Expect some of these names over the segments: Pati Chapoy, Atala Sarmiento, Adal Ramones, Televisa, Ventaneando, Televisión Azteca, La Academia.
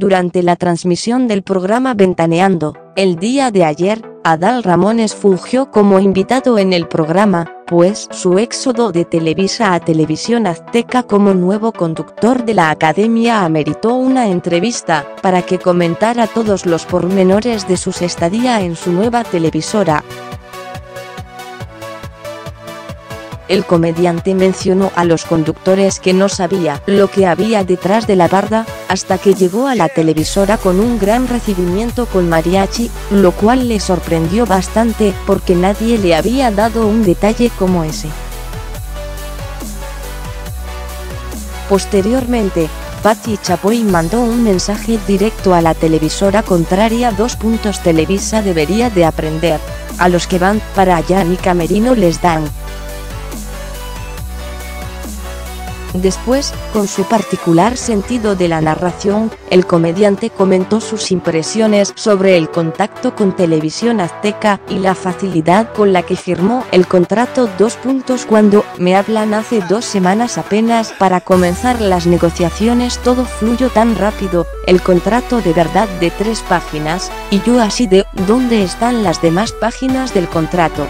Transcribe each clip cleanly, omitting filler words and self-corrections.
Durante la transmisión del programa Ventaneando, el día de ayer, Adal Ramones fungió como invitado en el programa, pues su éxodo de Televisa a Televisión Azteca como nuevo conductor de La Academia ameritó una entrevista, para que comentara todos los pormenores de su estadía en su nueva televisora. El comediante mencionó a los conductores que no sabía lo que había detrás de la barda, hasta que llegó a la televisora con un gran recibimiento con mariachi, lo cual le sorprendió bastante, porque nadie le había dado un detalle como ese. Posteriormente, Pati Chapoy mandó un mensaje directo a la televisora contraria: Televisa debería de aprender, a los que van para allá ni camerino les dan. Después, con su particular sentido de la narración, el comediante comentó sus impresiones sobre el contacto con Televisión Azteca y la facilidad con la que firmó el contrato. Cuando me hablan hace 2 semanas apenas para comenzar las negociaciones, todo fluyó tan rápido, el contrato de verdad de 3 páginas, y yo así de, ¿dónde están las demás páginas del contrato?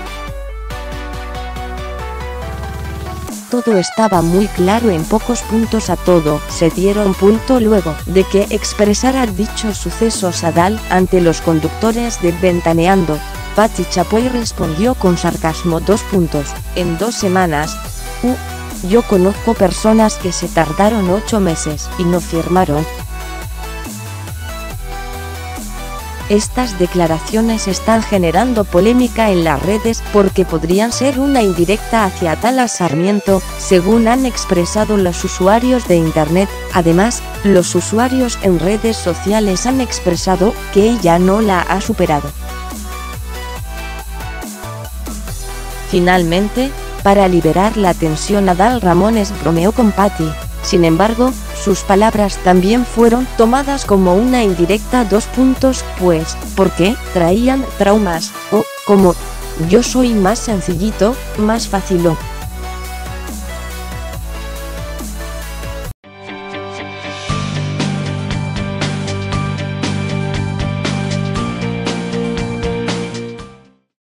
Todo estaba muy claro en pocos puntos. A todo se dieron punto luego de que expresara dichos sucesos Adal ante los conductores de Ventaneando. Pati Chapoy respondió con sarcasmo: en 2 semanas, yo conozco personas que se tardaron 8 meses y no firmaron. Estas declaraciones están generando polémica en las redes porque podrían ser una indirecta hacia Atala Sarmiento, según han expresado los usuarios de Internet. Además, los usuarios en redes sociales han expresado que ella no la ha superado. Finalmente, para liberar la tensión, Adal Ramones bromeó con Pati. Sin embargo, sus palabras también fueron tomadas como una indirecta. Pues, porque traían traumas, como, yo soy más sencillito, más facilón.